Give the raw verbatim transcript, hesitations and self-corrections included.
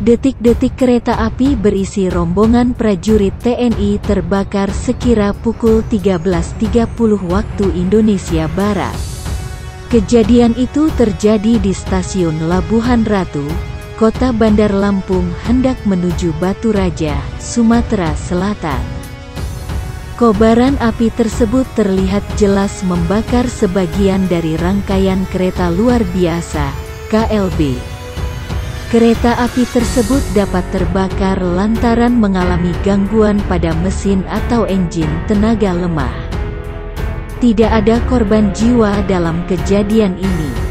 Detik-detik kereta api berisi rombongan prajurit T N I terbakar sekira pukul tiga belas tiga puluh waktu Indonesia Barat. Kejadian itu terjadi di Stasiun Labuhan Ratu, Kota Bandar Lampung, hendak menuju Baturaja, Sumatera Selatan. Kobaran api tersebut terlihat jelas membakar sebagian dari rangkaian kereta luar biasa, K L B. Kereta api tersebut dapat terbakar lantaran mengalami gangguan pada mesin atau engine tenaga lemah. Tidak ada korban jiwa dalam kejadian ini.